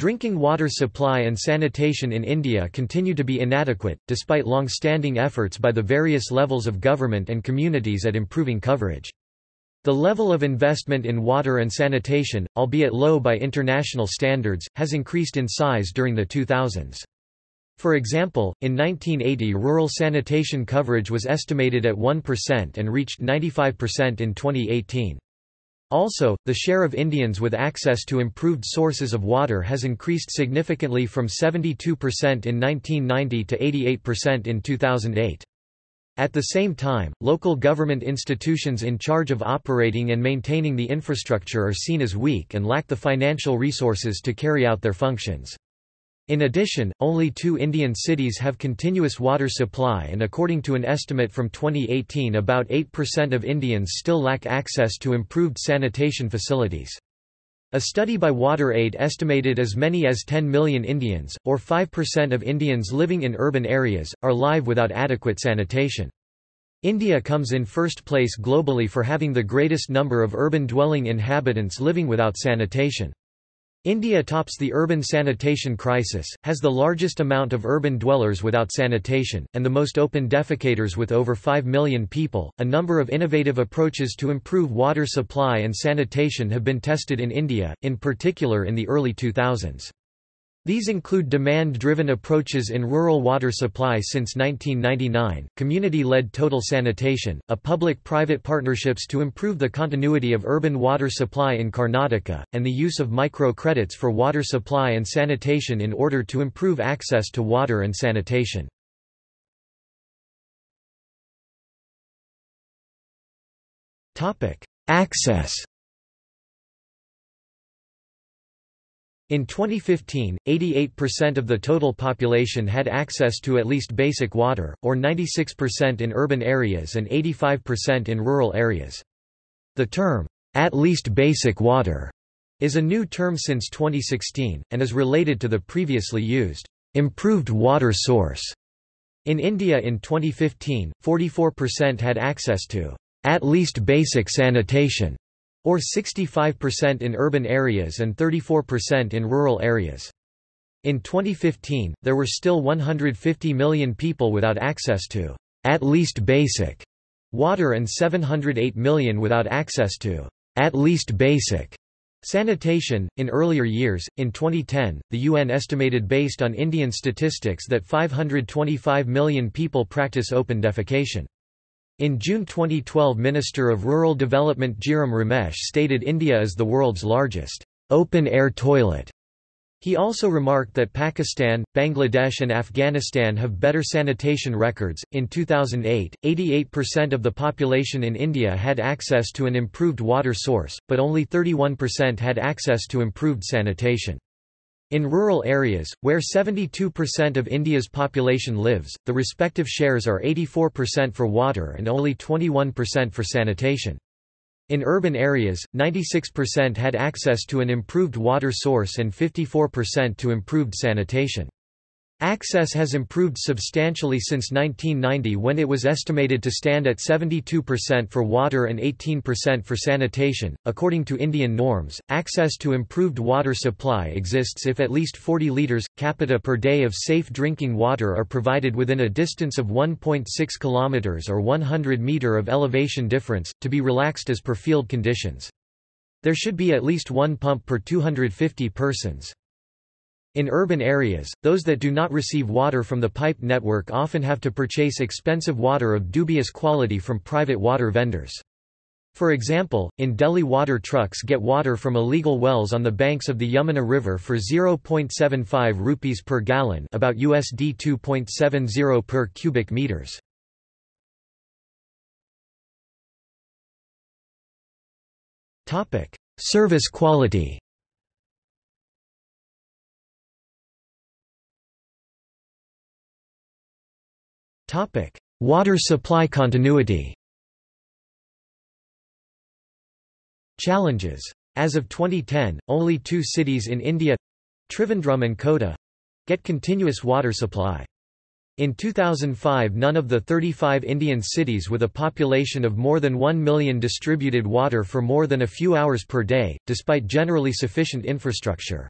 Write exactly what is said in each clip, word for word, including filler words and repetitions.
Drinking water supply and sanitation in India continue to be inadequate, despite long-standing efforts by the various levels of government and communities at improving coverage. The level of investment in water and sanitation, albeit low by international standards, has increased in size during the two thousands. For example, in nineteen eighty rural sanitation coverage was estimated at one percent and reached ninety-five percent in twenty eighteen. Also, the share of Indians with access to improved sources of water has increased significantly from seventy-two percent in nineteen ninety to eighty-eight percent in two thousand eight. At the same time, local government institutions in charge of operating and maintaining the infrastructure are seen as weak and lack the financial resources to carry out their functions. In addition, only two Indian cities have continuous water supply, and according to an estimate from twenty eighteen, about eight percent of Indians still lack access to improved sanitation facilities. A study by WaterAid estimated as many as ten million Indians, or five percent of Indians living in urban areas, are live without adequate sanitation. India comes in first place globally for having the greatest number of urban-dwelling inhabitants living without sanitation. India tops the urban sanitation crisis, has the largest amount of urban dwellers without sanitation, and the most open defecators with over five million people. A number of innovative approaches to improve water supply and sanitation have been tested in India, in particular in the early two thousands. These include demand-driven approaches in rural water supply since nineteen ninety-nine, community-led total sanitation, a public-private partnerships to improve the continuity of urban water supply in Karnataka, and the use of micro-credits for water supply and sanitation in order to improve access to water and sanitation. Access. In twenty fifteen, eighty-eight percent of the total population had access to at least basic water, or ninety-six percent in urban areas and eighty-five percent in rural areas. The term, "at least basic water," is a new term since twenty sixteen, and is related to the previously used, "improved water source." In India in twenty fifteen, forty-four percent had access to "at least basic sanitation," or sixty-five percent in urban areas and thirty-four percent in rural areas. In twenty fifteen, there were still one hundred fifty million people without access to at least basic water and seven hundred eight million without access to at least basic sanitation. In earlier years, in twenty ten, the U N estimated based on Indian statistics that five hundred twenty-five million people practice open defecation. In June twenty twelve, Minister of Rural Development Jairam Ramesh stated India is the world's largest open-air toilet. He also remarked that Pakistan, Bangladesh and Afghanistan have better sanitation records. In two thousand eight, eighty-eight percent of the population in India had access to an improved water source, but only thirty-one percent had access to improved sanitation. In rural areas, where seventy-two percent of India's population lives, the respective shares are eighty-four percent for water and only twenty-one percent for sanitation. In urban areas, ninety-six percent had access to an improved water source and fifty-four percent to improved sanitation. Access has improved substantially since nineteen ninety, when it was estimated to stand at seventy-two percent for water and eighteen percent for sanitation. According to Indian norms, access to improved water supply exists if at least forty litres, capita per day of safe drinking water are provided within a distance of one point six kilometres or one hundred metres of elevation difference, to be relaxed as per field conditions. There should be at least one pump per two hundred fifty persons. In urban areas, those that do not receive water from the pipe network often have to purchase expensive water of dubious quality from private water vendors. For example, in Delhi, water trucks get water from illegal wells on the banks of the Yamuna River for zero point seven five rupees per gallon, about U S D two point seven zero per cubic meters. Topic: Service quality. Water supply continuity challenges. As of twenty ten, only two cities in India, Trivandrum and Kota, get continuous water supply. In two thousand five, none of the thirty-five Indian cities with a population of more than one million distributed water for more than a few hours per day, despite generally sufficient infrastructure.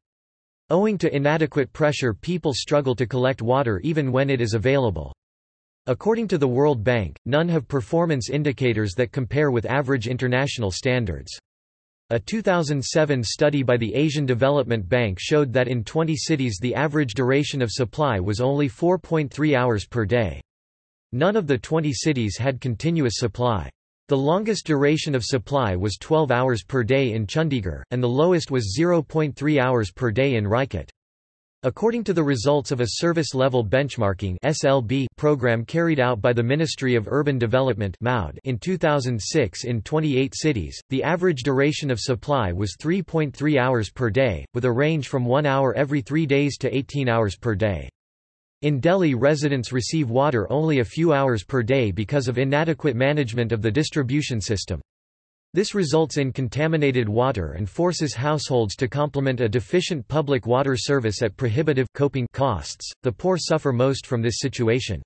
Owing to inadequate pressure, people struggle to collect water even when it is available. According to the World Bank, none have performance indicators that compare with average international standards. A two thousand seven study by the Asian Development Bank showed that in twenty cities the average duration of supply was only four point three hours per day. None of the twenty cities had continuous supply. The longest duration of supply was twelve hours per day in Chandigarh, and the lowest was zero point three hours per day in Raichur. According to the results of a Service Level Benchmarking (S L B) program carried out by the Ministry of Urban Development in two thousand six in twenty-eight cities, the average duration of supply was three point three hours per day, with a range from one hour every three days to eighteen hours per day. In Delhi, residents receive water only a few hours per day because of inadequate management of the distribution system. This results in contaminated water and forces households to complement a deficient public water service at prohibitive coping costs. The poor suffer most from this situation.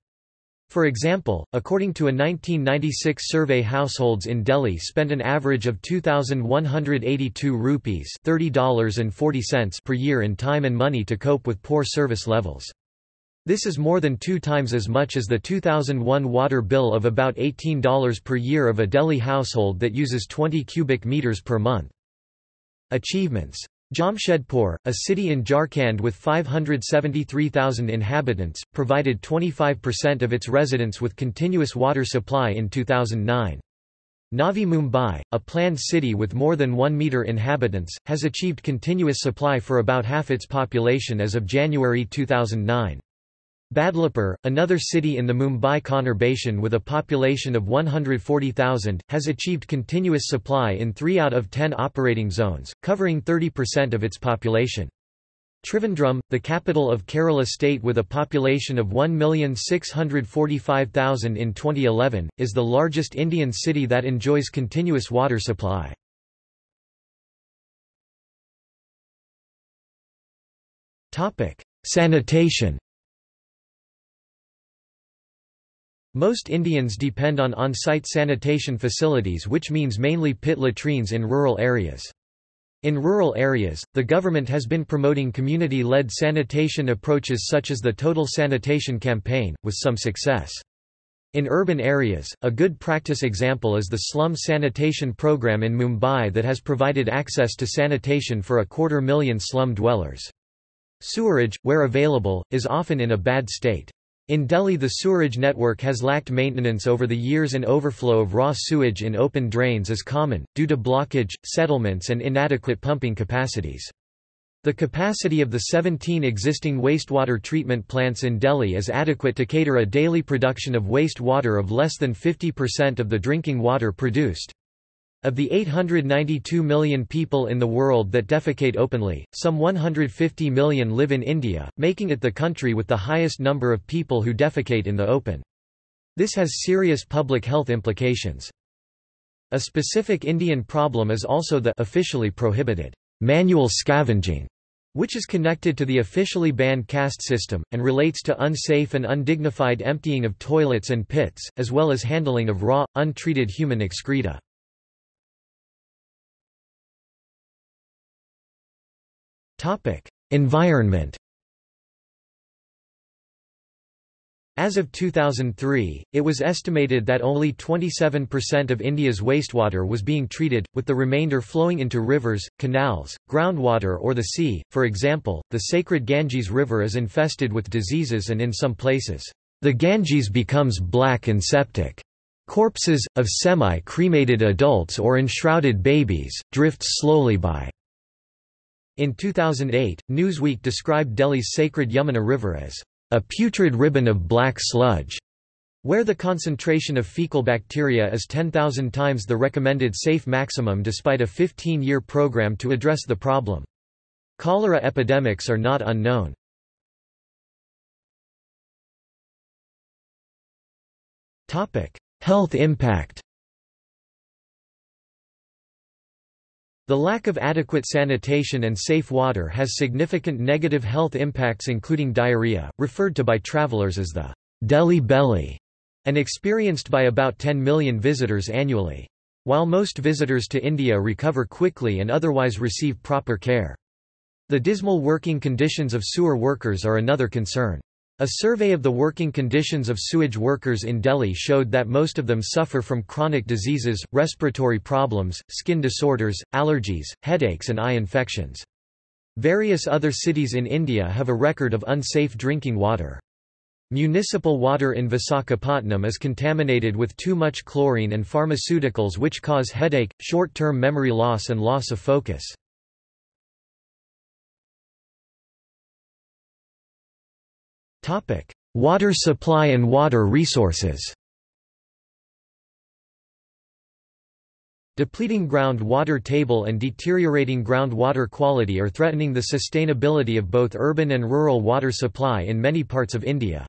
For example, according to a nineteen ninety-six survey, households in Delhi spent an average of two thousand one hundred eighty-two rupees (thirty dollars and forty cents) per year in time and money to cope with poor service levels. This is more than two times as much as the two thousand one water bill of about eighteen dollars per year of a Delhi household that uses twenty cubic meters per month. Achievements. Jamshedpur, a city in Jharkhand with five hundred seventy-three thousand inhabitants, provided twenty-five percent of its residents with continuous water supply in two thousand nine. Navi Mumbai, a planned city with more than one million inhabitants, has achieved continuous supply for about half its population as of January two thousand nine. Badlapur, another city in the Mumbai conurbation with a population of one hundred forty thousand, has achieved continuous supply in three out of ten operating zones, covering thirty percent of its population. Trivandrum, the capital of Kerala state with a population of one million six hundred forty-five thousand in twenty eleven, is the largest Indian city that enjoys continuous water supply. Sanitation. Most Indians depend on on-site sanitation facilities, which means mainly pit latrines in rural areas. In rural areas, the government has been promoting community-led sanitation approaches such as the Total Sanitation Campaign, with some success. In urban areas, a good practice example is the slum sanitation program in Mumbai that has provided access to sanitation for a quarter million slum dwellers. Sewerage, where available, is often in a bad state. In Delhi, the sewerage network has lacked maintenance over the years, and overflow of raw sewage in open drains is common, due to blockage, settlements and inadequate pumping capacities. The capacity of the seventeen existing wastewater treatment plants in Delhi is adequate to cater a daily production of wastewater of less than fifty percent of the drinking water produced. Of the eight hundred ninety-two million people in the world that defecate openly, some one hundred fifty million live in India, making it the country with the highest number of people who defecate in the open. This has serious public health implications. A specific Indian problem is also the officially prohibited manual scavenging, which is connected to the officially banned caste system, and relates to unsafe and undignified emptying of toilets and pits, as well as handling of raw, untreated human excreta. Environment. As of two thousand three, it was estimated that only twenty-seven percent of India's wastewater was being treated, with the remainder flowing into rivers, canals, groundwater or the sea. For example, the sacred Ganges River is infested with diseases, and in some places, the Ganges becomes black and septic. Corpses of semi-cremated adults or enshrouded babies drift slowly by. In two thousand eight, Newsweek described Delhi's sacred Yamuna River as a putrid ribbon of black sludge, where the concentration of fecal bacteria is ten thousand times the recommended safe maximum despite a fifteen-year program to address the problem. Cholera epidemics are not unknown. Health impact. The lack of adequate sanitation and safe water has significant negative health impacts, including diarrhea, referred to by travelers as the Delhi belly, and experienced by about ten million visitors annually. While most visitors to India recover quickly and otherwise receive proper care, The dismal working conditions of sewer workers are another concern. A survey of the working conditions of sewage workers in Delhi showed that most of them suffer from chronic diseases, respiratory problems, skin disorders, allergies, headaches and eye infections. Various other cities in India have a record of unsafe drinking water. Municipal water in Visakhapatnam is contaminated with too much chlorine and pharmaceuticals which cause headache, short-term memory loss and loss of focus. Water supply and water resources. Depleting groundwater table and deteriorating groundwater quality are threatening the sustainability of both urban and rural water supply in many parts of India.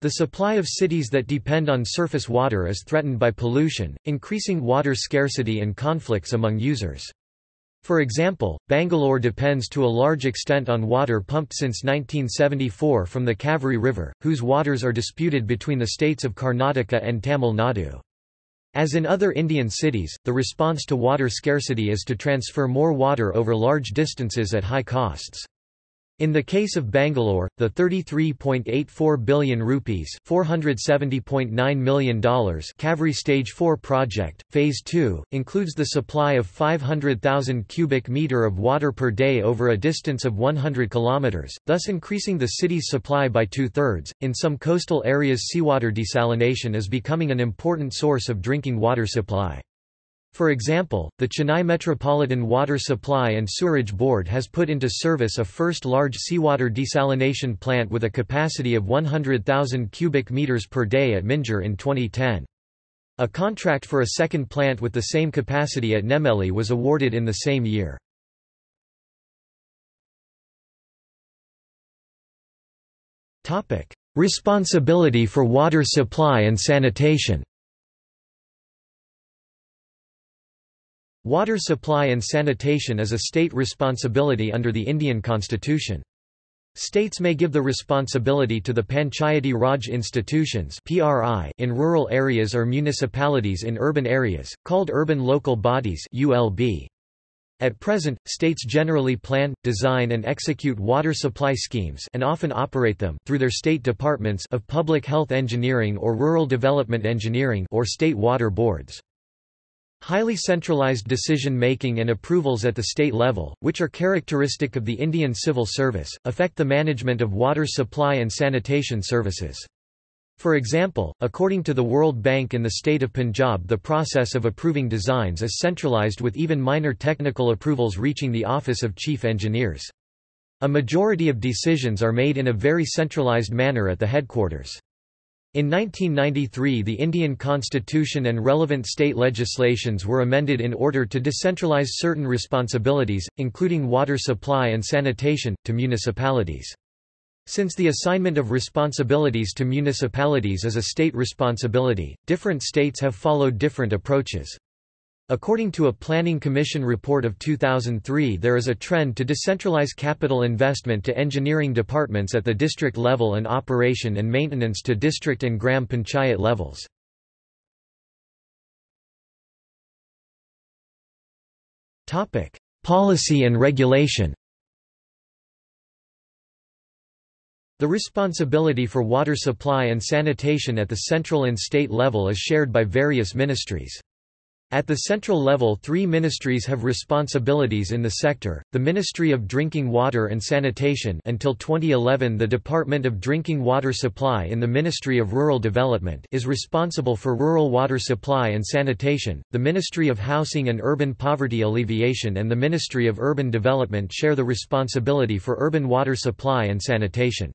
The supply of cities that depend on surface water is threatened by pollution, increasing water scarcity and conflicts among users. For example, Bangalore depends to a large extent on water pumped since nineteen seventy-four from the Kaveri River, whose waters are disputed between the states of Karnataka and Tamil Nadu. As in other Indian cities, the response to water scarcity is to transfer more water over large distances at high costs. In the case of Bangalore, the thirty-three point eight four billion rupees four hundred seventy point nine million dollars Cauvery Stage four project, Phase two, includes the supply of five hundred thousand cubic meter of water per day over a distance of one hundred kilometers, thus increasing the city's supply by two-thirds. In some coastal areas, seawater desalination is becoming an important source of drinking water supply. For example, the Chennai Metropolitan Water Supply and Sewerage Board has put into service a first large seawater desalination plant with a capacity of one hundred thousand cubic meters per day at Minjar in twenty ten. A contract for a second plant with the same capacity at Nemeli was awarded in the same year. Responsibility for water supply and sanitation. Water supply and sanitation is a state responsibility under the Indian constitution. States may give the responsibility to the Panchayati Raj institutions in rural areas or municipalities in urban areas, called urban local bodies (U L B). At present, states generally plan, design and execute water supply schemes and often operate them through their state departments of public health engineering or rural development engineering or state water boards. Highly centralized decision-making and approvals at the state level, which are characteristic of the Indian civil service, affect the management of water supply and sanitation services. For example, according to the World Bank, in the state of Punjab the process of approving designs is centralized, with even minor technical approvals reaching the office of chief engineers. A majority of decisions are made in a very centralized manner at the headquarters. In nineteen ninety-three, the Indian constitution and relevant state legislations were amended in order to decentralize certain responsibilities, including water supply and sanitation, to municipalities. Since the assignment of responsibilities to municipalities is a state responsibility, different states have followed different approaches. According to a Planning Commission report of two thousand three, there is a trend to decentralize capital investment to engineering departments at the district level and operation and maintenance to district and gram panchayat levels. Topic: Policy and regulation. The responsibility for water supply and sanitation at the central and state level is shared by various ministries. At the central level, three ministries have responsibilities in the sector: the Ministry of Drinking Water and Sanitation, until twenty eleven the Department of Drinking Water Supply in the Ministry of Rural Development, is responsible for rural water supply and sanitation. The Ministry of Housing and Urban Poverty Alleviation and the Ministry of Urban Development share the responsibility for urban water supply and sanitation.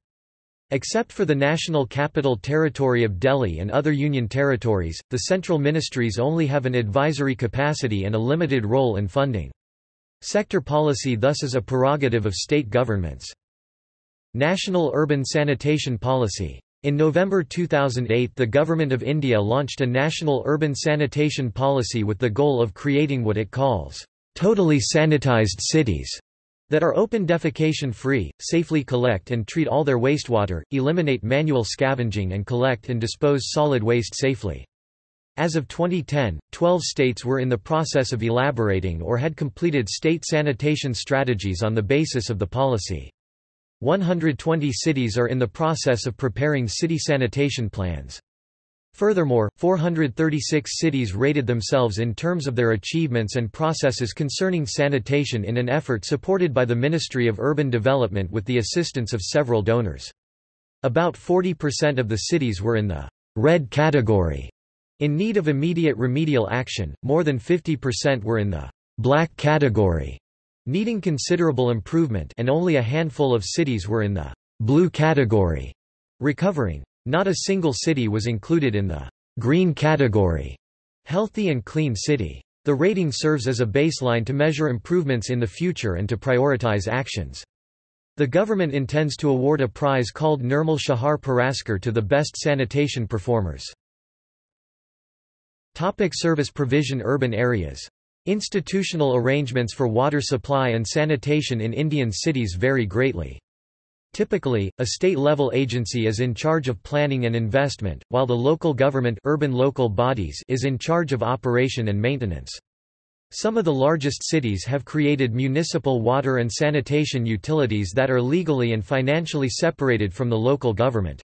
Except for the National Capital Territory of Delhi and other union territories, the central ministries only have an advisory capacity and a limited role in funding. Sector policy thus is a prerogative of state governments. National Urban Sanitation Policy. In November two thousand eight, the Government of India launched a national urban sanitation policy with the goal of creating what it calls totally sanitized cities that are open defecation-free, safely collect and treat all their wastewater, eliminate manual scavenging and collect and dispose solid waste safely. As of twenty ten, twelve states were in the process of elaborating or had completed state sanitation strategies on the basis of the policy. one hundred twenty cities are in the process of preparing city sanitation plans. Furthermore, four hundred thirty-six cities rated themselves in terms of their achievements and processes concerning sanitation in an effort supported by the Ministry of Urban Development with the assistance of several donors. About forty percent of the cities were in the red category, in need of immediate remedial action, more than fifty percent were in the black category, needing considerable improvement, and only a handful of cities were in the blue category, recovering. Not a single city was included in the green category, healthy and clean city. The rating serves as a baseline to measure improvements in the future and to prioritize actions. The government intends to award a prize called Nirmal Shahar Paraskar to the best sanitation performers. Topic: service provision. Urban areas. Institutional arrangements for water supply and sanitation in Indian cities vary greatly. Typically, a state-level agency is in charge of planning and investment, while the local government urban local bodies is in charge of operation and maintenance. Some of the largest cities have created municipal water and sanitation utilities that are legally and financially separated from the local government.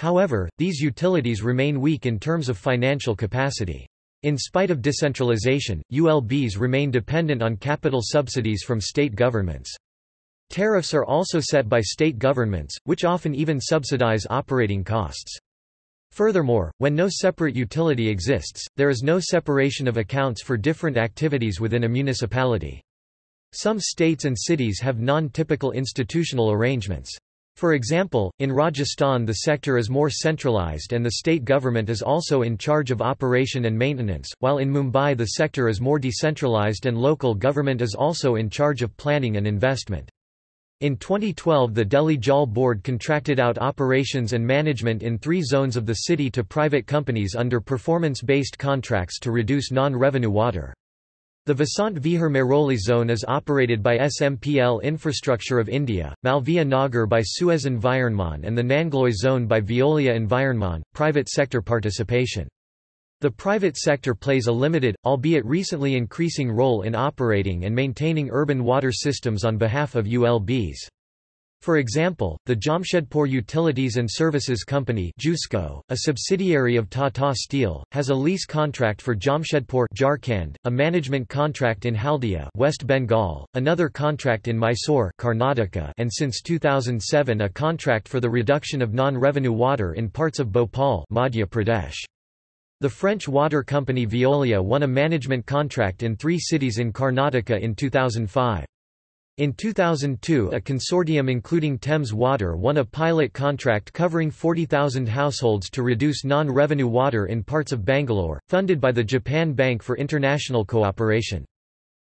However, these utilities remain weak in terms of financial capacity. In spite of decentralization, U L Bs remain dependent on capital subsidies from state governments. Tariffs are also set by state governments, which often even subsidize operating costs. Furthermore, when no separate utility exists, there is no separation of accounts for different activities within a municipality. Some states and cities have non-typical institutional arrangements. For example, in Rajasthan the sector is more centralized and the state government is also in charge of operation and maintenance, while in Mumbai the sector is more decentralized and local government is also in charge of planning and investment. In twenty twelve the Delhi Jal Board contracted out operations and management in three zones of the city to private companies under performance-based contracts to reduce non-revenue water. The Vasant Vihar Maroli zone is operated by S M P L Infrastructure of India, Malviya Nagar by Suez Environman and the Nangloy zone by Veolia Environman, private sector participation. The private sector plays a limited, albeit recently increasing role in operating and maintaining urban water systems on behalf of U L Bs. For example, the Jamshedpur Utilities and Services Company (JUSCO), a subsidiary of Tata Steel, has a lease contract for Jamshedpur, Jharkhand, a management contract in Haldia, West Bengal, another contract in Mysore, Karnataka, and since two thousand seven a contract for the reduction of non-revenue water in parts of Bhopal, Madhya Pradesh. The French water company Veolia won a management contract in three cities in Karnataka in two thousand five. In two thousand two a consortium including Thames Water won a pilot contract covering forty thousand households to reduce non-revenue water in parts of Bangalore, funded by the Japan Bank for International Cooperation.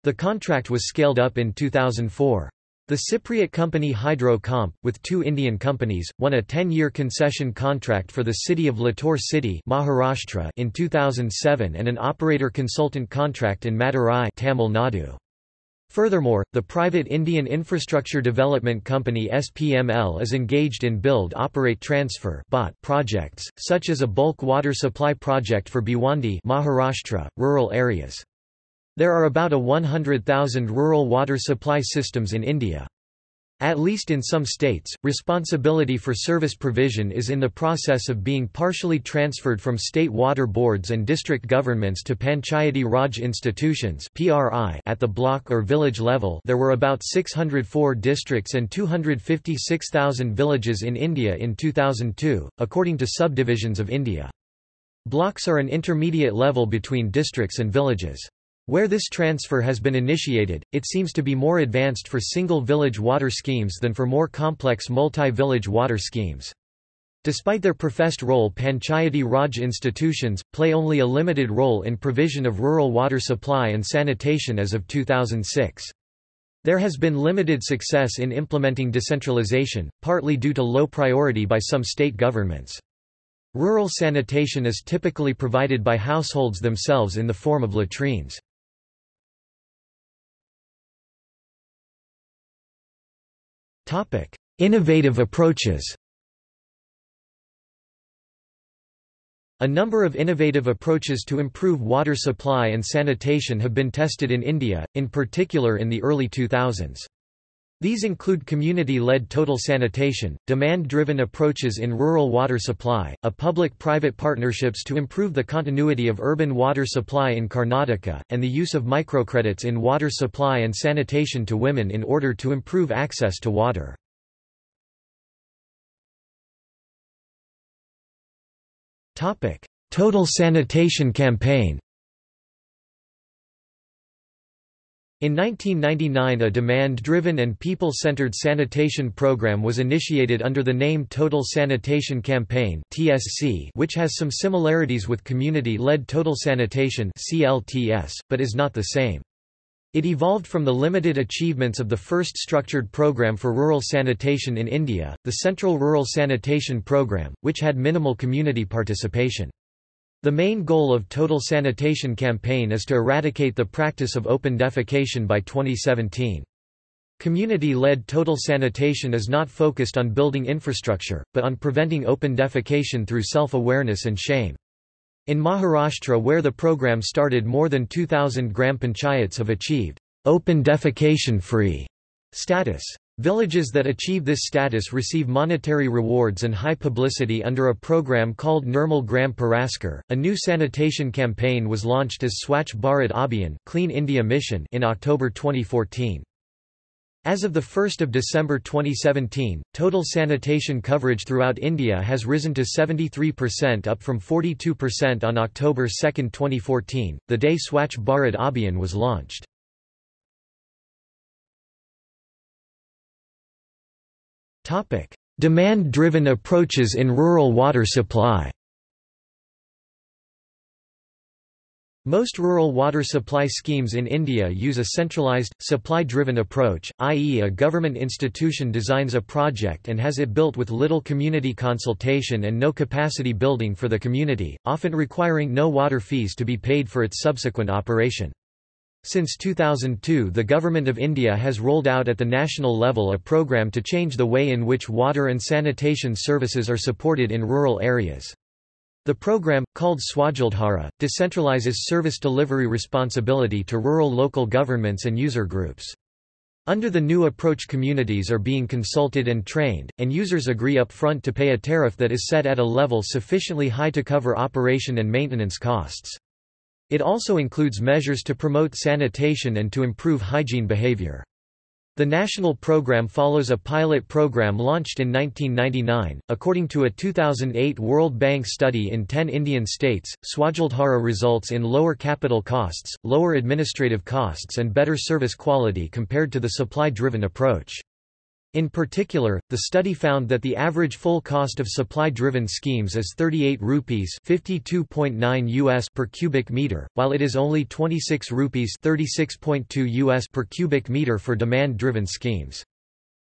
The contract was scaled up in two thousand four. The Cypriot company Hydro Comp, with two Indian companies, won a ten-year concession contract for the city of Latur City, Maharashtra, in two thousand seven and an operator-consultant contract in Madurai, Tamil Nadu. Furthermore, the private Indian infrastructure development company S P M L is engaged in build-operate-transfer projects, such as a bulk water supply project for Bhiwandi, Maharashtra, rural areas. There are about a one hundred thousand rural water supply systems in India. At least in some states, responsibility for service provision is in the process of being partially transferred from state water boards and district governments to Panchayati Raj institutions (P R I) at the block or village level. There were about six hundred four districts and two hundred fifty-six thousand villages in India in two thousand two, according to Subdivisions of India. Blocks are an intermediate level between districts and villages. Where this transfer has been initiated, it seems to be more advanced for single village water schemes than for more complex multi-village water schemes. Despite their professed role, Panchayati Raj institutions play only a limited role in provision of rural water supply and sanitation as of two thousand six. There has been limited success in implementing decentralization, partly due to low priority by some state governments. Rural sanitation is typically provided by households themselves in the form of latrines. Innovative approaches. A number of innovative approaches to improve water supply and sanitation have been tested in India, in particular in the early two thousands. These include community-led total sanitation, demand-driven approaches in rural water supply, a public-private partnerships to improve the continuity of urban water supply in Karnataka, and the use of microcredits in water supply and sanitation to women in order to improve access to water. Topic: Total Sanitation Campaign. In nineteen ninety-nine, a demand-driven and people-centered sanitation program was initiated under the name Total Sanitation Campaign (T S C), which has some similarities with community-led total sanitation (C L T S), but is not the same. It evolved from the limited achievements of the first structured program for rural sanitation in India, the Central Rural Sanitation Program, which had minimal community participation. The main goal of Total Sanitation Campaign is to eradicate the practice of open defecation by twenty seventeen. Community-led total sanitation is not focused on building infrastructure, but on preventing open defecation through self-awareness and shame. In Maharashtra, where the program started, more than two thousand gram panchayats have achieved open defecation-free status. Villages that achieve this status receive monetary rewards and high publicity under a program called Nirmal Gram Paraskar. A new sanitation campaign was launched as Swachh Bharat Abhiyan (Clean India Mission) in October twenty fourteen. As of the first of December twenty seventeen, total sanitation coverage throughout India has risen to seventy-three percent, up from forty-two percent on October second twenty fourteen, the day Swachh Bharat Abhiyan was launched. Demand-driven approaches in rural water supply. Most rural water supply schemes in India use a centralized, supply-driven approach, that is a government institution designs a project and has it built with little community consultation and no capacity building for the community, often requiring no water fees to be paid for its subsequent operation. Since two thousand two, the Government of India has rolled out at the national level a program to change the way in which water and sanitation services are supported in rural areas. The program, called Swajaldhara, decentralizes service delivery responsibility to rural local governments and user groups. Under the new approach, communities are being consulted and trained, and users agree up front to pay a tariff that is set at a level sufficiently high to cover operation and maintenance costs. It also includes measures to promote sanitation and to improve hygiene behavior. The national program follows a pilot program launched in nineteen ninety-nine. According to a two thousand eight World Bank study in ten Indian states, Swajaldhara results in lower capital costs, lower administrative costs, and better service quality compared to the supply-driven approach. In particular, the study found that the average full cost of supply-driven schemes is thirty-eight rupees (fifty-two point nine U S) per cubic meter, while it is only twenty-six rupees (thirty-six point two U S) per cubic meter for demand-driven schemes.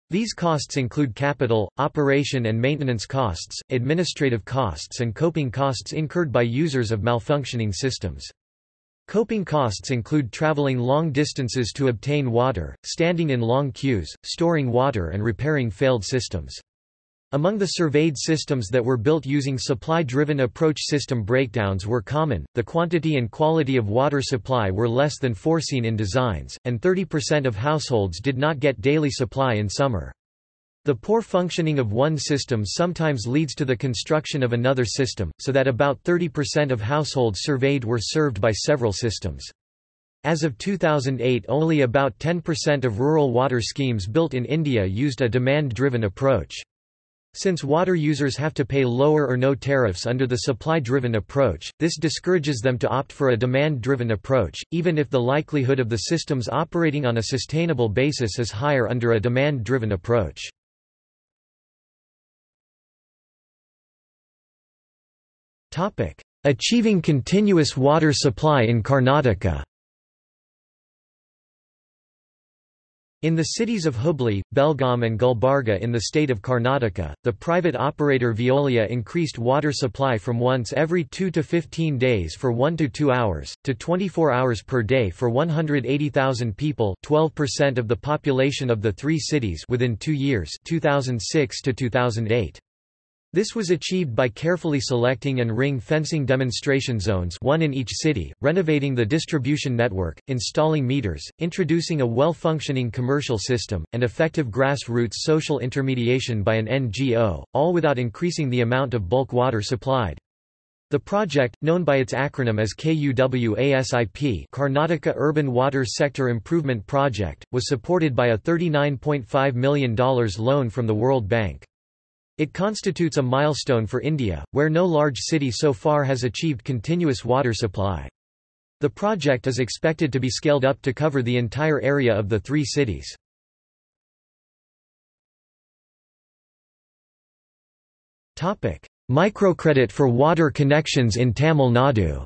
These costs include capital, operation and maintenance costs, administrative costs, and coping costs incurred by users of malfunctioning systems. Coping costs include traveling long distances to obtain water, standing in long queues, storing water and repairing failed systems. Among the surveyed systems that were built using supply-driven approach, system breakdowns were common, the quantity and quality of water supply were less than foreseen in designs, and thirty percent of households did not get daily supply in summer. The poor functioning of one system sometimes leads to the construction of another system, so that about thirty percent of households surveyed were served by several systems. As of two thousand eight, only about ten percent of rural water schemes built in India used a demand-driven approach. Since water users have to pay lower or no tariffs under the supply-driven approach, this discourages them to opt for a demand-driven approach, even if the likelihood of the systems operating on a sustainable basis is higher under a demand-driven approach. Achieving continuous water supply in Karnataka. In the cities of Hubli, Belgaum and Gulbarga in the state of Karnataka, the private operator Veolia increased water supply from once every two to fifteen days for one to two hours, to twenty-four hours per day for one hundred eighty thousand people, twelve percent of the population of the three cities, within two years, two thousand six to two thousand eight. This was achieved by carefully selecting and ring-fencing demonstration zones, one in each city, renovating the distribution network, installing meters, introducing a well-functioning commercial system, and effective grassroots social intermediation by an N G O, all without increasing the amount of bulk water supplied. The project, known by its acronym as KUWASIP, Karnataka Urban Water Sector Improvement Project, was supported by a thirty-nine point five million dollars loan from the World Bank. It constitutes a milestone for India, where no large city so far has achieved continuous water supply. The project is expected to be scaled up to cover the entire area of the three cities. Topic: Microcredit for water connections in Tamil Nadu.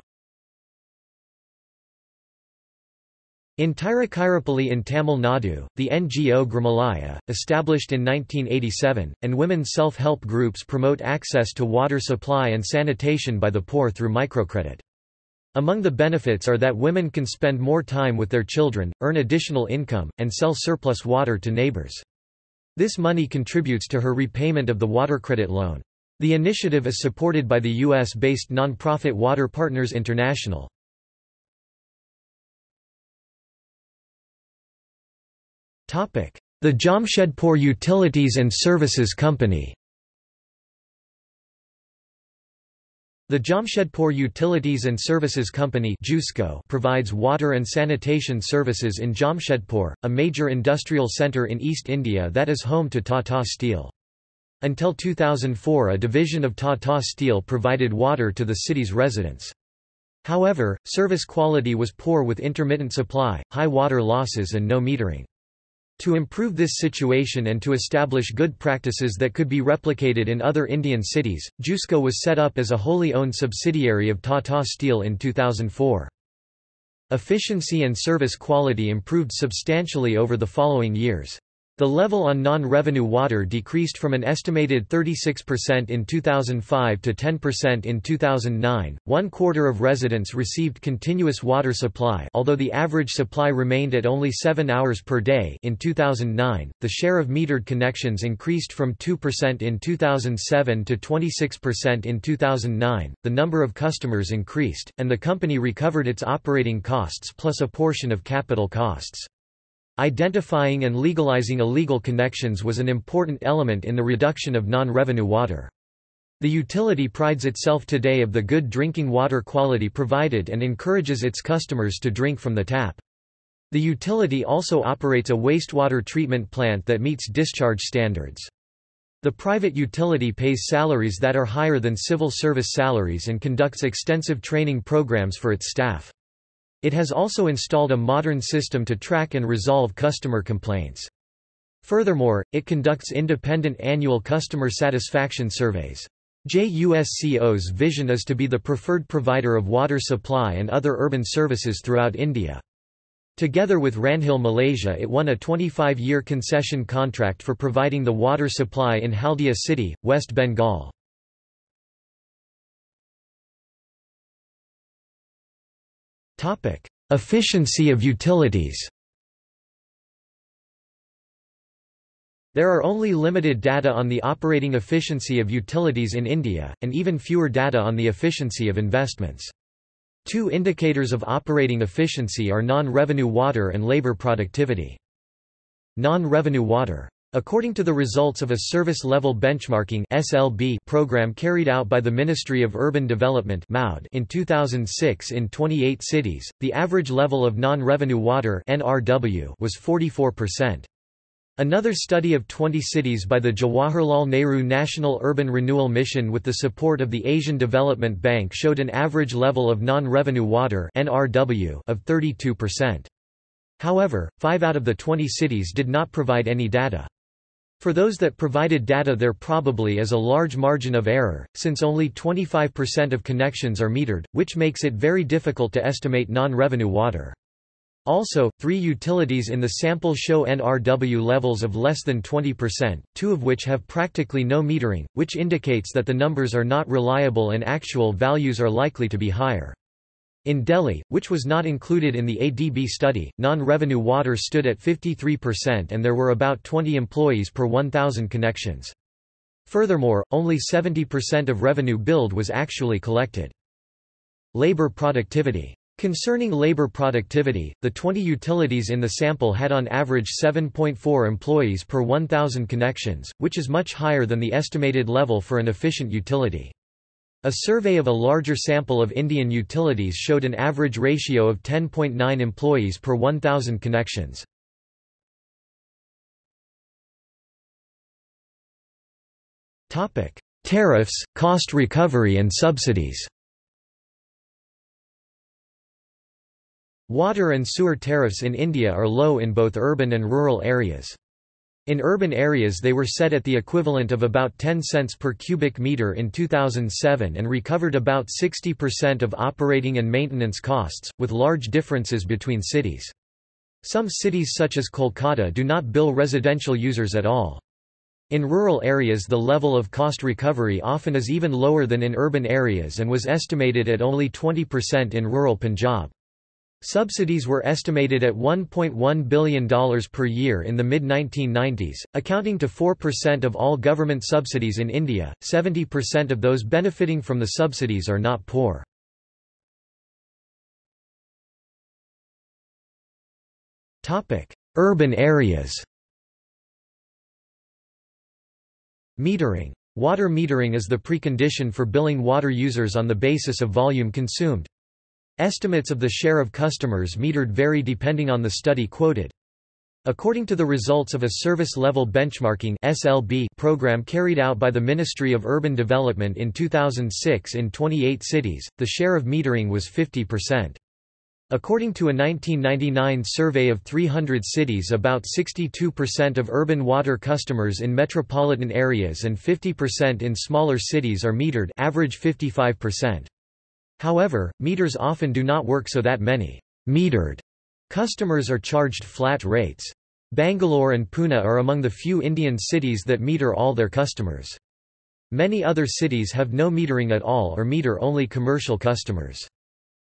In Tiruchirappalli in Tamil Nadu, the N G O Grimalaya, established in nineteen eighty-seven, and women's self-help groups promote access to water supply and sanitation by the poor through microcredit. Among the benefits are that women can spend more time with their children, earn additional income, and sell surplus water to neighbors. This money contributes to her repayment of the water credit loan. The initiative is supported by the U S-based non-profit Water Partners International. The Jamshedpur Utilities and Services Company. The Jamshedpur Utilities and Services Company (JUSCO) provides water and sanitation services in Jamshedpur, a major industrial centre in East India that is home to Tata Steel. Until two thousand four, a division of Tata Steel provided water to the city's residents. However, service quality was poor with intermittent supply, high water losses and no metering. To improve this situation and to establish good practices that could be replicated in other Indian cities, JUSCO was set up as a wholly owned subsidiary of Tata Steel in two thousand four. Efficiency and service quality improved substantially over the following years. The level on non-revenue water decreased from an estimated thirty-six percent in two thousand five to ten percent in two thousand nine. One quarter of residents received continuous water supply, although the average supply remained at only seven hours per day in two thousand nine. The share of metered connections increased from two percent in two thousand seven to twenty-six percent in two thousand nine. The number of customers increased, and the company recovered its operating costs plus a portion of capital costs. Identifying and legalizing illegal connections was an important element in the reduction of non-revenue water. The utility prides itself today of the good drinking water quality provided and encourages its customers to drink from the tap. The utility also operates a wastewater treatment plant that meets discharge standards. The private utility pays salaries that are higher than civil service salaries and conducts extensive training programs for its staff. It has also installed a modern system to track and resolve customer complaints. Furthermore, it conducts independent annual customer satisfaction surveys. JUSCO's vision is to be the preferred provider of water supply and other urban services throughout India. Together with Ranhill Malaysia, it won a twenty-five year concession contract for providing the water supply in Haldia City, West Bengal. Efficiency of utilities. There are only limited data on the operating efficiency of utilities in India, and even fewer data on the efficiency of investments. Two indicators of operating efficiency are non-revenue water and labour productivity. Non-revenue water. According to the results of a Service Level Benchmarking (S L B) program carried out by the Ministry of Urban Development (M U D) in two thousand six in twenty-eight cities, the average level of non-revenue water (N R W) was forty-four percent. Another study of twenty cities by the Jawaharlal Nehru National Urban Renewal Mission with the support of the Asian Development Bank showed an average level of non-revenue water (N R W) of thirty-two percent. However, five out of the twenty cities did not provide any data. For those that provided data, there probably is a large margin of error, since only twenty-five percent of connections are metered, which makes it very difficult to estimate non-revenue water. Also, three utilities in the sample show N R W levels of less than twenty percent, two of which have practically no metering, which indicates that the numbers are not reliable and actual values are likely to be higher. In Delhi, which was not included in the A D B study, non-revenue water stood at fifty-three percent and there were about twenty employees per one thousand connections. Furthermore, only seventy percent of revenue billed was actually collected. Labor productivity. Concerning labor productivity, the twenty utilities in the sample had on average seven point four employees per one thousand connections, which is much higher than the estimated level for an efficient utility. A survey of a larger sample of Indian utilities showed an average ratio of ten point nine employees per one thousand connections. Tariffs, cost recovery and subsidies. Water and sewer tariffs in India are low in both urban and rural areas. In urban areas they were set at the equivalent of about ten cents per cubic meter in two thousand seven and recovered about sixty percent of operating and maintenance costs, with large differences between cities. Some cities such as Kolkata do not bill residential users at all. In rural areas the level of cost recovery often is even lower than in urban areas and was estimated at only twenty percent in rural Punjab. Subsidies were estimated at one point one billion dollars per year in the mid nineteen nineties, accounting to four percent of all government subsidies in India. seventy percent of those benefiting from the subsidies are not poor. Topic: Urban areas. Metering. Water metering is the precondition for billing water users on the basis of volume consumed. Estimates of the share of customers metered vary depending on the study quoted. According to the results of a Service Level Benchmarking (S L B) program carried out by the Ministry of Urban Development in two thousand six in twenty-eight cities, the share of metering was fifty percent. According to a nineteen ninety-nine survey of three hundred cities, about sixty-two percent of urban water customers in metropolitan areas and fifty percent in smaller cities are metered, average fifty-five percent. However, meters often do not work so that many metered customers are charged flat rates. Bangalore and Pune are among the few Indian cities that meter all their customers. Many other cities have no metering at all or meter only commercial customers.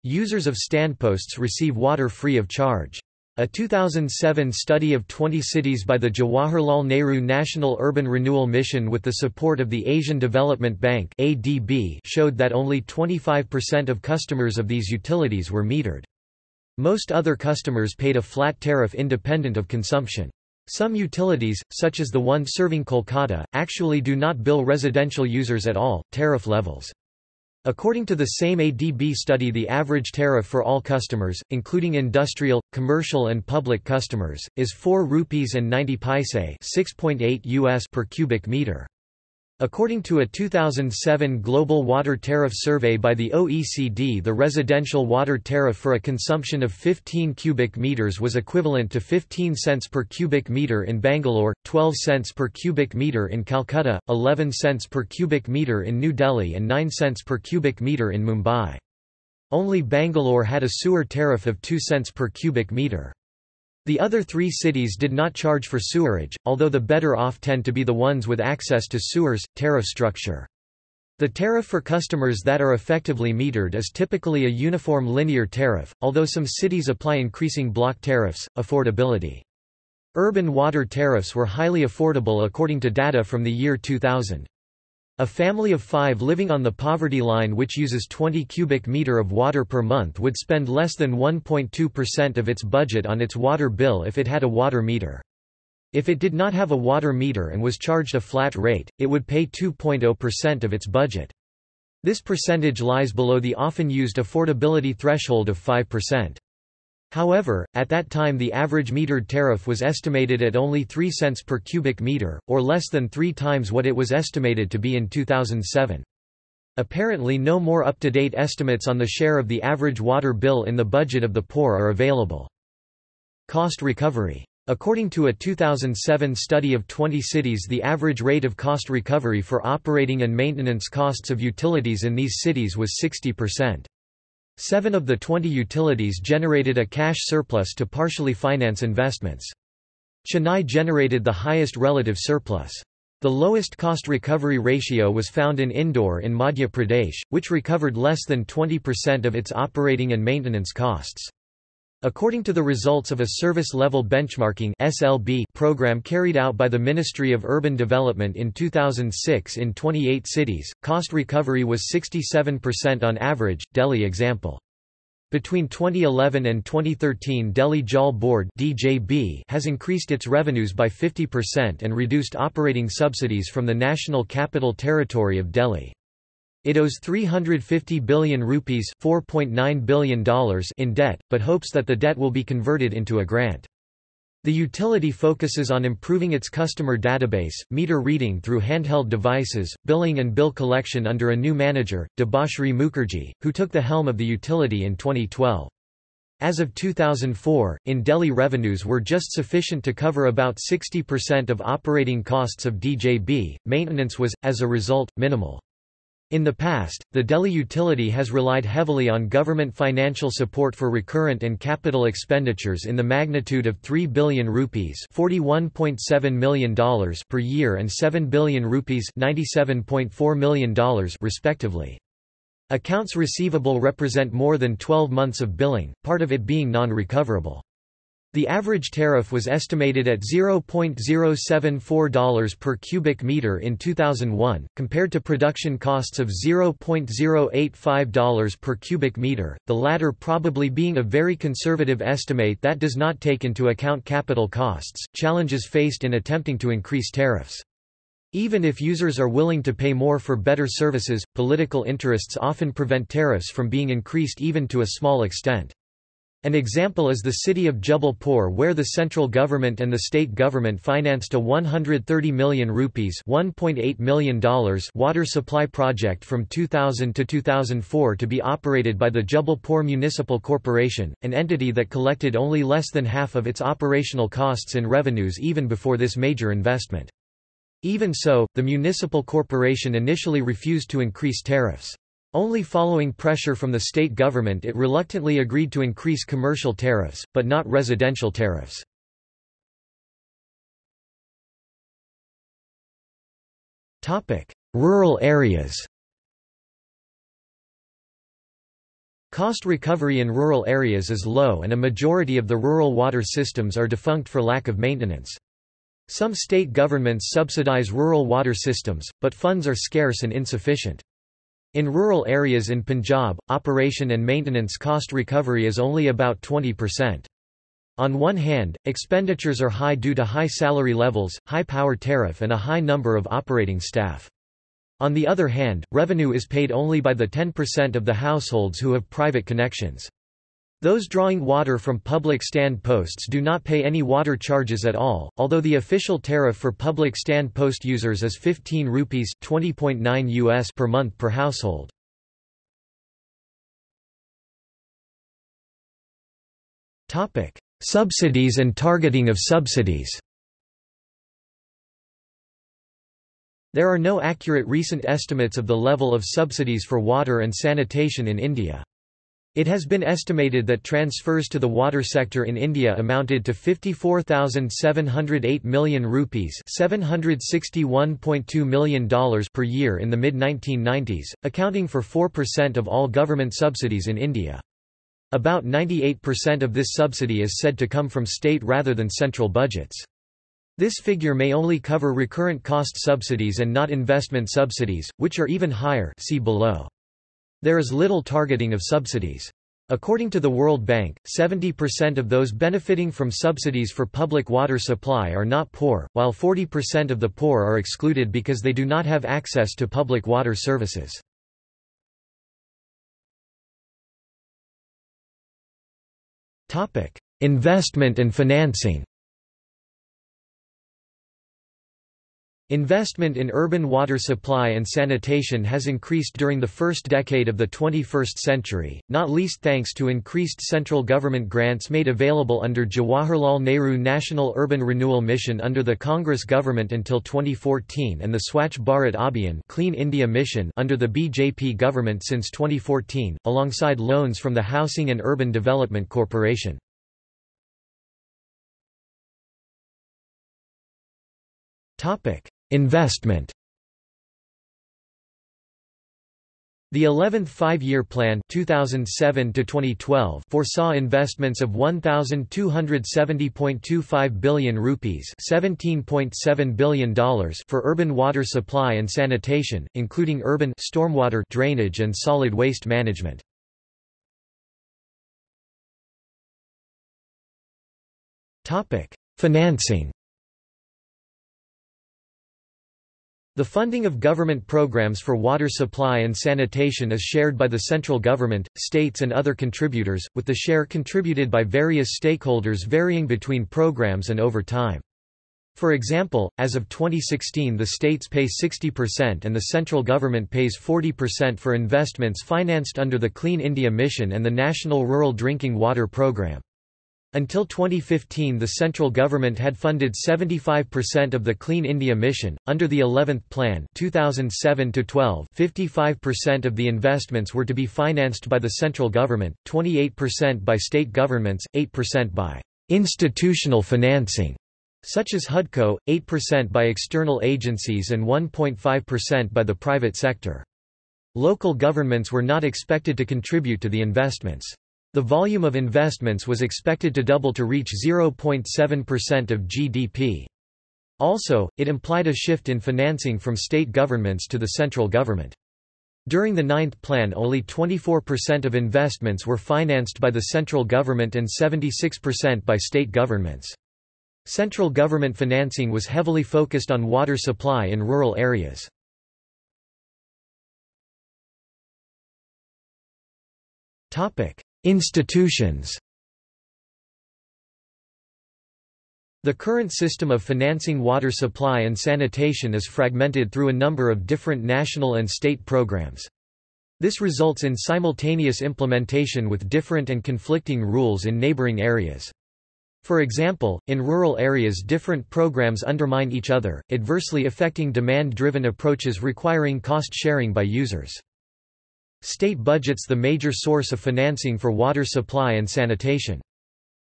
Users of standposts receive water free of charge. A two thousand seven study of twenty cities by the Jawaharlal Nehru National Urban Renewal Mission with the support of the Asian Development Bank (A D B) showed that only twenty-five percent of customers of these utilities were metered. Most other customers paid a flat tariff independent of consumption. Some utilities, such as the one serving Kolkata, actually do not bill residential users at all. Tariff levels. According to the same A D B study, the average tariff for all customers, including industrial, commercial and public customers, is four rupees and ninety paise, six point eight U S per cubic meter. According to a two thousand seven global water tariff survey by the O E C D, the residential water tariff for a consumption of fifteen cubic meters was equivalent to fifteen cents per cubic meter in Bangalore, twelve cents per cubic meter in Calcutta, eleven cents per cubic meter in New Delhi and nine cents per cubic meter in Mumbai. Only Bangalore had a sewer tariff of two cents per cubic meter. The other three cities did not charge for sewerage, although the better off tend to be the ones with access to sewers. Tariff structure. The tariff for customers that are effectively metered is typically a uniform linear tariff, although some cities apply increasing block tariffs. Affordability. Urban water tariffs were highly affordable according to data from the year two thousand. A family of five living on the poverty line which uses twenty cubic meter of water per month would spend less than one point two percent of its budget on its water bill if it had a water meter. If it did not have a water meter and was charged a flat rate, it would pay two point zero percent of its budget. This percentage lies below the often used affordability threshold of five percent. However, at that time the average metered tariff was estimated at only three cents per cubic meter, or less than three times what it was estimated to be in two thousand seven. Apparently no more up-to-date estimates on the share of the average water bill in the budget of the poor are available. Cost recovery. According to a two thousand seven study of twenty cities, the average rate of cost recovery for operating and maintenance costs of utilities in these cities was sixty percent. Seven of the twenty utilities generated a cash surplus to partially finance investments. Chennai generated the highest relative surplus. The lowest cost recovery ratio was found in Indore in Madhya Pradesh, which recovered less than twenty percent of its operating and maintenance costs. According to the results of a Service Level Benchmarking (S L B) program carried out by the Ministry of Urban Development in two thousand six in twenty-eight cities, cost recovery was sixty-seven percent on average. Delhi example. Between twenty eleven and twenty thirteen, Delhi Jal Board (D J B) has increased its revenues by fifty percent and reduced operating subsidies from the National Capital Territory of Delhi. It owes three hundred fifty billion rupees (four point nine billion dollars) in debt, but hopes that the debt will be converted into a grant. The utility focuses on improving its customer database, meter reading through handheld devices, billing and bill collection under a new manager, Debashri Mukherjee, who took the helm of the utility in twenty twelve. As of two thousand four, in Delhi revenues were just sufficient to cover about sixty percent of operating costs of D J B, maintenance was, as a result, minimal. In the past, the Delhi utility has relied heavily on government financial support for recurrent and capital expenditures in the magnitude of three billion rupees (forty-one point seven million dollars) per year and seven billion rupees (ninety-seven point four million dollars) respectively. Accounts receivable represent more than twelve months of billing, part of it being non-recoverable. The average tariff was estimated at zero point zero seven four dollars per cubic meter in two thousand one, compared to production costs of zero point zero eight five dollars per cubic meter, the latter probably being a very conservative estimate that does not take into account capital costs, challenges faced in attempting to increase tariffs. Even if users are willing to pay more for better services, political interests often prevent tariffs from being increased even to a small extent. An example is the city of Jabalpur, where the central government and the state government financed a one hundred thirty million rupees (one point eight million dollars) water supply project from two thousand to two thousand four to be operated by the Jabalpur Municipal Corporation, an entity that collected only less than half of its operational costs in revenues even before this major investment. Even so, the municipal corporation initially refused to increase tariffs. Only following pressure from the state government it reluctantly agreed to increase commercial tariffs, but not residential tariffs. Rural areas. Cost recovery in rural areas is low and a majority of the rural water systems are defunct for lack of maintenance. Some state governments subsidize rural water systems, but funds are scarce and insufficient. In rural areas in Punjab, operation and maintenance cost recovery is only about twenty percent. On one hand, expenditures are high due to high salary levels, high power tariff and a high number of operating staff. On the other hand, revenue is paid only by the ten percent of the households who have private connections. Those drawing water from public stand posts do not pay any water charges at all, although the official tariff for public stand post users is fifteen rupees (twenty point nine U S) per month per household. Topic: Subsidies and targeting of subsidies. There are no accurate recent estimates of the level of subsidies for water and sanitation in India. It has been estimated that transfers to the water sector in India amounted to fifty-four thousand seven hundred eight million rupees (seven hundred sixty-one point two million dollars) per year in the mid nineteen nineties, accounting for four percent of all government subsidies in India. About ninety-eight percent of this subsidy is said to come from state rather than central budgets. This figure may only cover recurrent cost subsidies and not investment subsidies, which are even higher, see below. There is little targeting of subsidies. According to the World Bank, seventy percent of those benefiting from subsidies for public water supply are not poor, while forty percent of the poor are excluded because they do not have access to public water services. Investment and financing. Investment in urban water supply and sanitation has increased during the first decade of the twenty-first century, not least thanks to increased central government grants made available under Jawaharlal Nehru National Urban Renewal Mission under the Congress government until twenty fourteen and the Swachh Bharat Abhiyan Clean India Mission under the B J P government since twenty fourteen, alongside loans from the Housing and Urban Development Corporation. Investment. The eleventh Five-Year Plan two thousand seven to twenty twelve foresaw investments of one thousand two hundred seventy point two five billion rupees, seventeen point seven billion dollars for urban water supply and sanitation, including urban stormwater drainage and solid waste management. Topic: Financing. The funding of government programs for water supply and sanitation is shared by the central government, states and other contributors, with the share contributed by various stakeholders varying between programs and over time. For example, as of twenty sixteen the states pay sixty percent and the central government pays forty percent for investments financed under the Clean India Mission and the National Rural Drinking Water Programme. Until twenty fifteen the central government had funded seventy-five percent of the Clean India Mission. Under the eleventh Plan two thousand seven to twelve, fifty-five percent of the investments were to be financed by the central government, twenty-eight percent by state governments, eight percent by institutional financing such as HUDCO, eight percent by external agencies and one point five percent by the private sector. Local governments were not expected to contribute to the investments. The volume of investments was expected to double to reach zero point seven percent of G D P. Also, it implied a shift in financing from state governments to the central government. During the ninth Plan only twenty-four percent of investments were financed by the central government and seventy-six percent by state governments. Central government financing was heavily focused on water supply in rural areas. Institutions. The current system of financing water supply and sanitation is fragmented through a number of different national and state programs. This results in simultaneous implementation with different and conflicting rules in neighboring areas. For example, in rural areas different programs undermine each other, adversely affecting demand-driven approaches requiring cost-sharing by users. State budgets, the major source of financing for water supply and sanitation.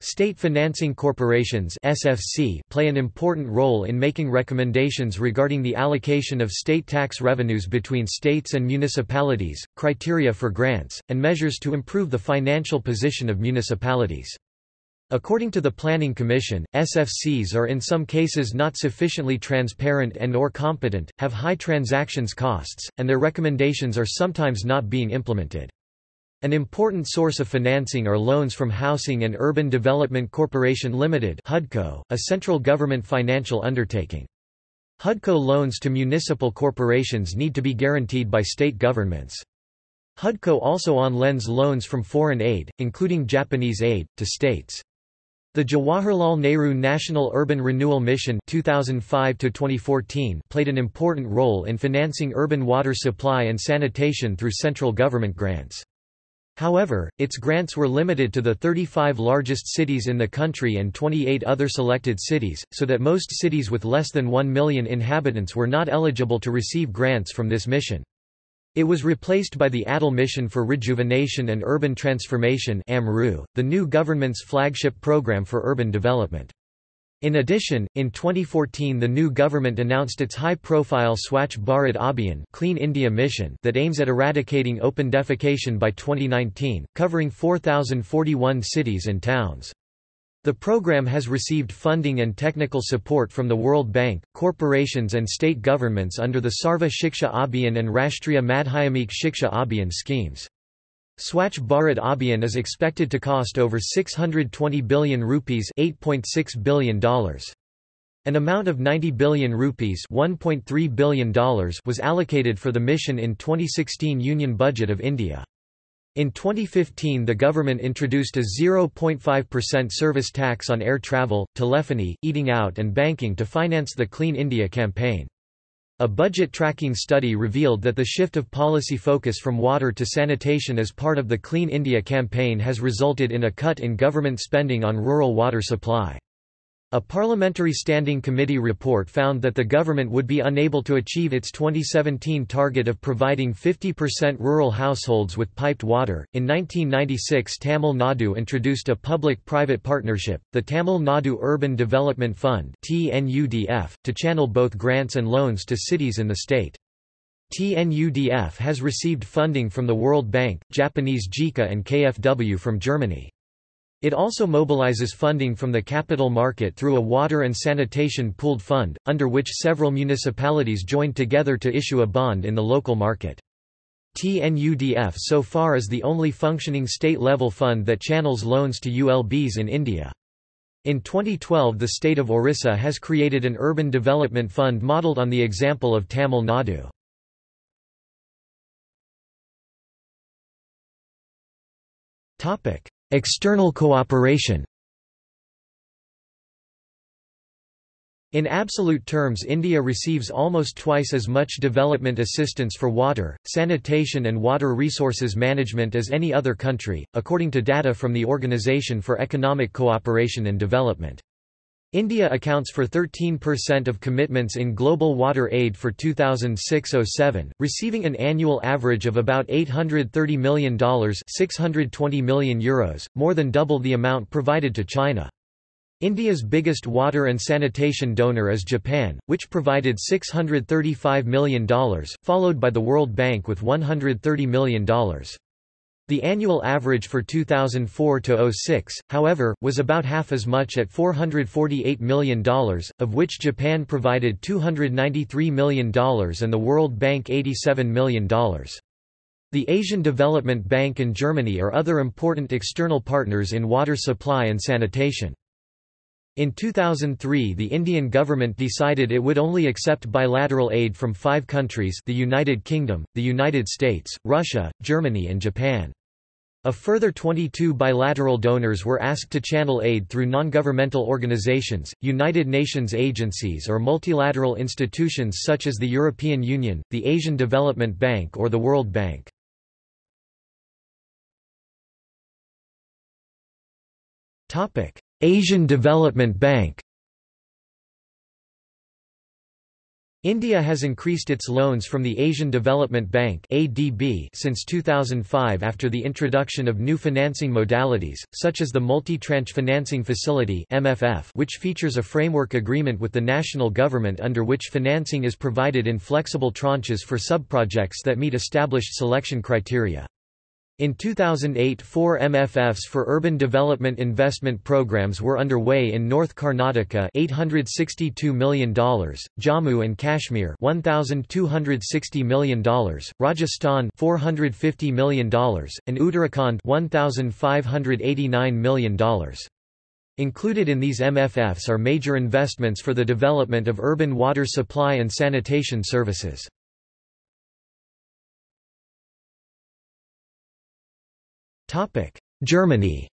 State financing corporations (S F C) play an important role in making recommendations regarding the allocation of state tax revenues between states and municipalities, criteria for grants, and measures to improve the financial position of municipalities. According to the Planning Commission, S F Cs are in some cases not sufficiently transparent and or competent, have high transactions costs, and their recommendations are sometimes not being implemented. An important source of financing are loans from Housing and Urban Development Corporation Limited (HUDCO), a central government financial undertaking. HUDCO loans to municipal corporations need to be guaranteed by state governments. HUDCO also on-lends loans from foreign aid, including Japanese aid, to states. The Jawaharlal Nehru National Urban Renewal Mission two thousand five to twenty fourteen played an important role in financing urban water supply and sanitation through central government grants. However, its grants were limited to the thirty-five largest cities in the country and twenty-eight other selected cities, so that most cities with less than one million inhabitants were not eligible to receive grants from this mission. It was replaced by the Atal Mission for Rejuvenation and Urban Transformation (A M R U), the new government's flagship program for urban development. In addition, in twenty fourteen the new government announced its high-profile Swachh Bharat Abhiyan Clean India Mission that aims at eradicating open defecation by twenty nineteen, covering four thousand forty-one cities and towns. The program has received funding and technical support from the World Bank, corporations and state governments under the Sarva Shiksha Abhiyan and Rashtriya Madhyamik Shiksha Abhiyan schemes. Swachh Bharat Abhiyan is expected to cost over six hundred twenty billion rupees, eight point six billion dollars. An amount of ninety billion rupees, one point three billion dollars was allocated for the mission in twenty sixteen Union Budget of India. In twenty fifteen the government introduced a zero point five percent service tax on air travel, telephony, eating out and banking to finance the Clean India campaign. A budget tracking study revealed that the shift of policy focus from water to sanitation as part of the Clean India campaign has resulted in a cut in government spending on rural water supply. A parliamentary standing committee report found that the government would be unable to achieve its twenty seventeen target of providing fifty percent rural households with piped water. In nineteen ninety-six, Tamil Nadu introduced a public-private partnership, the Tamil Nadu Urban Development Fund (T N U D F), to channel both grants and loans to cities in the state. T N U D F has received funding from the World Bank, Japanese JICA and K F W from Germany. It also mobilizes funding from the capital market through a water and sanitation pooled fund, under which several municipalities joined together to issue a bond in the local market. T N U D F so far is the only functioning state-level fund that channels loans to U L Bs in India. In twenty twelve, the state of Orissa has created an urban development fund modeled on the example of Tamil Nadu. Topic: External cooperation. In absolute terms, India receives almost twice as much development assistance for water, sanitation and water resources management as any other country, according to data from the Organisation for Economic Cooperation and Development. India accounts for thirteen percent of commitments in global water aid for two thousand six to oh seven, receiving an annual average of about eight hundred thirty million dollars, six hundred twenty million euros, more than double the amount provided to China. India's biggest water and sanitation donor is Japan, which provided six hundred thirty-five million dollars, followed by the World Bank with one hundred thirty million dollars. The annual average for two thousand four to oh six, however, was about half as much at four hundred forty-eight million dollars, of which Japan provided two hundred ninety-three million dollars and the World Bank eighty-seven million dollars. The Asian Development Bank and Germany are other important external partners in water supply and sanitation. In two thousand three, the Indian government decided it would only accept bilateral aid from five countries: the United Kingdom, the United States, Russia, Germany and Japan. A further twenty-two bilateral donors were asked to channel aid through non-governmental organizations, United Nations agencies or multilateral institutions such as the European Union, the Asian Development Bank or the World Bank. Asian Development Bank. India has increased its loans from the Asian Development Bank (A D B) since two thousand five after the introduction of new financing modalities, such as the Multi-Tranche Financing Facility (M F F), which features a framework agreement with the national government under which financing is provided in flexible tranches for subprojects that meet established selection criteria. In two thousand eight, four M F Fs for urban development investment programs were underway in North Karnataka, eight hundred sixty-two million dollars, Jammu and Kashmir, one thousand two hundred sixty million dollars, Rajasthan, four hundred fifty million dollars, and Uttarakhand, one thousand five hundred eighty-nine million dollars. Included in these M F Fs are major investments for the development of urban water supply and sanitation services. Germany.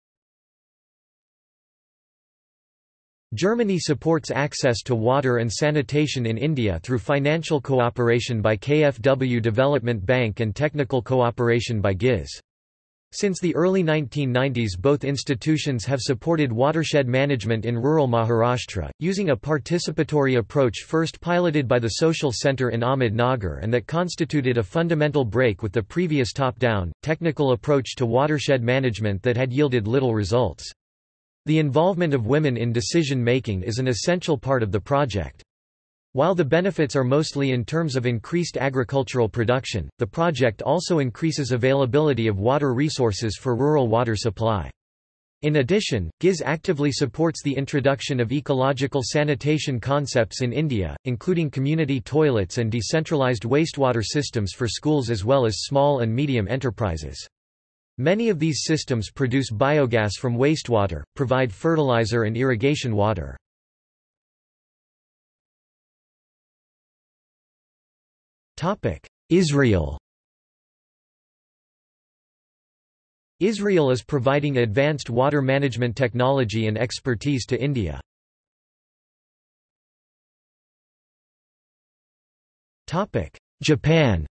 Germany supports access to water and sanitation in India through financial cooperation by K F W Development Bank and technical cooperation by G I Z. Since the early nineteen nineties, both institutions have supported watershed management in rural Maharashtra, using a participatory approach first piloted by the Social Centre in Ahmednagar and that constituted a fundamental break with the previous top-down, technical approach to watershed management that had yielded little results. The involvement of women in decision-making is an essential part of the project. While the benefits are mostly in terms of increased agricultural production, the project also increases availability of water resources for rural water supply. In addition, G I Z actively supports the introduction of ecological sanitation concepts in India, including community toilets and decentralized wastewater systems for schools as well as small and medium enterprises. Many of these systems produce biogas from wastewater, provide fertilizer and irrigation water. Israel. Israel is providing advanced water management technology and expertise to India. Japan.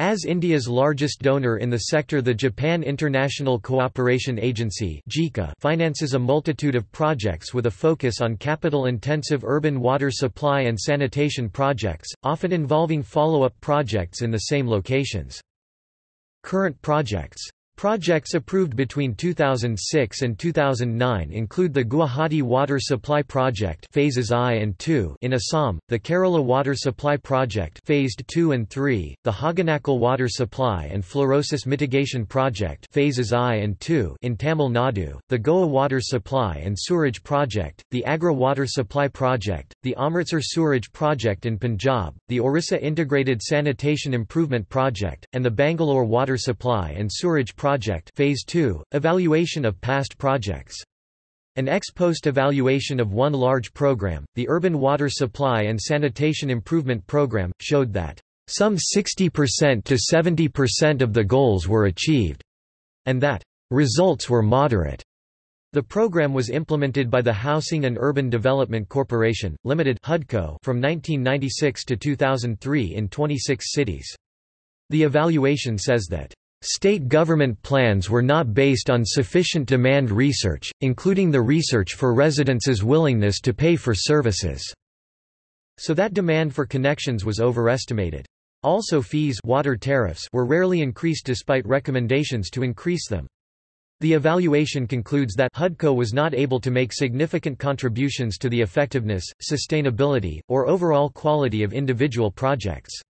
As India's largest donor in the sector, the Japan International Cooperation Agency (JICA) finances a multitude of projects with a focus on capital-intensive urban water supply and sanitation projects, often involving follow-up projects in the same locations. Current projects. Projects approved between two thousand six and two thousand nine include the Guwahati Water Supply Project phases one and two in Assam, the Kerala Water Supply Project phased two and three, the Hoganakal Water Supply and Fluorosis Mitigation Project phases one and two in Tamil Nadu, the Goa Water Supply and Sewerage Project, the Agra Water Supply Project, the Amritsar Sewerage Project in Punjab, the Orissa Integrated Sanitation Improvement Project, and the Bangalore Water Supply and Sewerage Project Project Phase two, evaluation of past projects. An ex-post evaluation of one large program, the Urban Water Supply and Sanitation Improvement Program, showed that some sixty percent to seventy percent of the goals were achieved, and that results were moderate. The program was implemented by the Housing and Urban Development Corporation, Limited (HUDCO) from nineteen ninety-six to two thousand three in twenty-six cities. The evaluation says that state government plans were not based on sufficient demand research, including the research for residents' willingness to pay for services, so that demand for connections was overestimated. Also, fees water tariffs were rarely increased despite recommendations to increase them. The evaluation concludes that HUDCO was not able to make significant contributions to the effectiveness, sustainability, or overall quality of individual projects.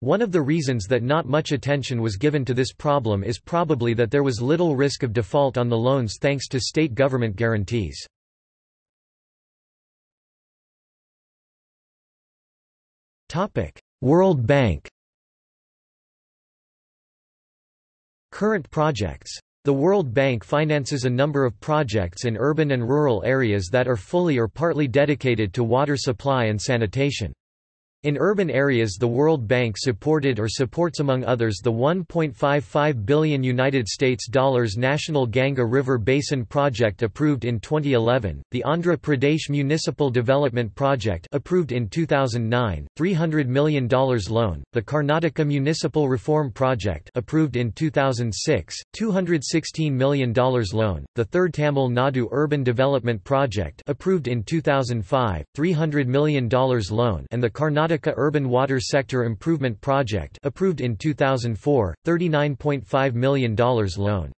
One of the reasons that not much attention was given to this problem is probably that there was little risk of default on the loans thanks to state government guarantees. World Bank. Current projects. The World Bank finances a number of projects in urban and rural areas that are fully or partly dedicated to water supply and sanitation. In urban areas, the World Bank supported or supports, among others, the one point five five billion dollars United States dollars National Ganga River Basin Project approved in twenty eleven, the Andhra Pradesh Municipal Development Project approved in two thousand nine, three hundred million dollars loan, the Karnataka Municipal Reform Project approved in two thousand six, two hundred sixteen million dollars loan, the third Tamil Nadu Urban Development Project approved in two thousand five, three hundred million dollars loan, and the Karnataka Karnataka Urban Water Sector Improvement Project approved in two thousand four, thirty-nine point five million dollars loan.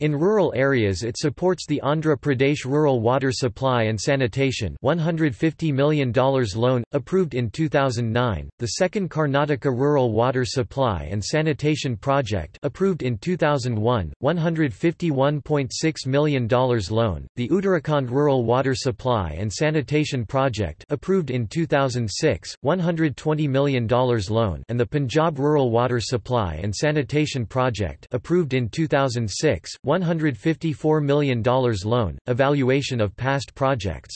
In rural areas, it supports the Andhra Pradesh Rural Water Supply and Sanitation one hundred fifty million dollars loan, approved in two thousand nine, the second Karnataka Rural Water Supply and Sanitation Project approved in two thousand one, one hundred fifty-one point six million dollars loan, the Uttarakhand Rural Water Supply and Sanitation Project approved in two thousand six, one hundred twenty million dollars loan, and the Punjab Rural Water Supply and Sanitation Project approved in two thousand six, one hundred fifty-four million dollars loan. Evaluation of past projects.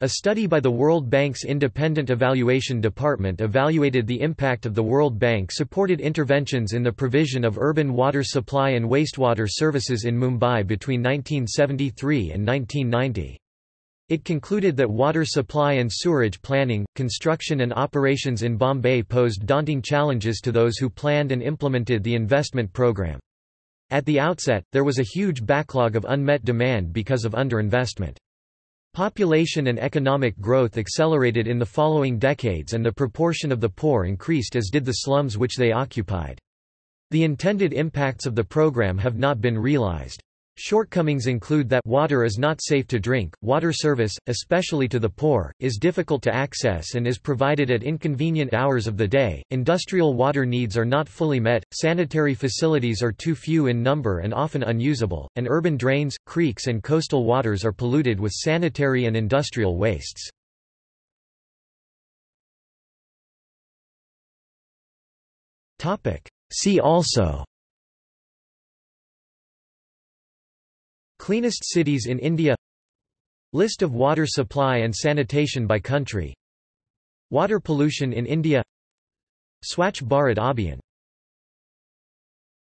A study by the World Bank's Independent Evaluation Department evaluated the impact of the World Bank-supported interventions in the provision of urban water supply and wastewater services in Mumbai between nineteen seventy-three and nineteen ninety. It concluded that water supply and sewerage planning, construction and operations in Bombay posed daunting challenges to those who planned and implemented the investment program. At the outset, there was a huge backlog of unmet demand because of underinvestment. Population and economic growth accelerated in the following decades, and the proportion of the poor increased, as did the slums which they occupied. The intended impacts of the program have not been realized. Shortcomings include that water is not safe to drink, water service, especially to the poor, is difficult to access and is provided at inconvenient hours of the day, industrial water needs are not fully met, sanitary facilities are too few in number and often unusable, and urban drains, creeks and coastal waters are polluted with sanitary and industrial wastes. See also: Cleanest cities in India, List of water supply and sanitation by country, Water pollution in India, Swachh Bharat Abhiyan.